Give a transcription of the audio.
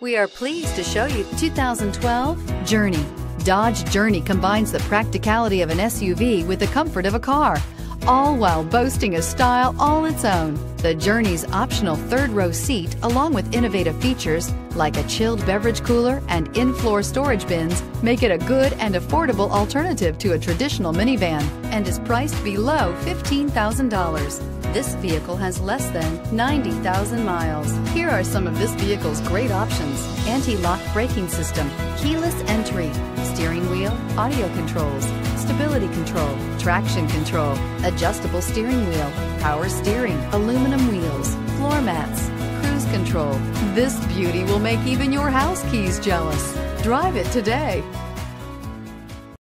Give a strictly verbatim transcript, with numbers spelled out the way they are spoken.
We are pleased to show you two thousand twelve Journey. Dodge Journey combines the practicality of an S U V with the comfort of a car, all while boasting a style all its own. The Journey's optional third-row seat, along with innovative features like a chilled beverage cooler and in-floor storage bins, make it a good and affordable alternative to a traditional minivan and is priced below fifteen thousand dollars. This vehicle has less than ninety thousand miles. Here are some of this vehicle's great options: anti-lock braking system, keyless entry, steering wheel audio controls, stability control, traction control, adjustable steering wheel, power steering, aluminum wheels, floor mats, cruise control. This beauty will make even your house keys jealous. Drive it today.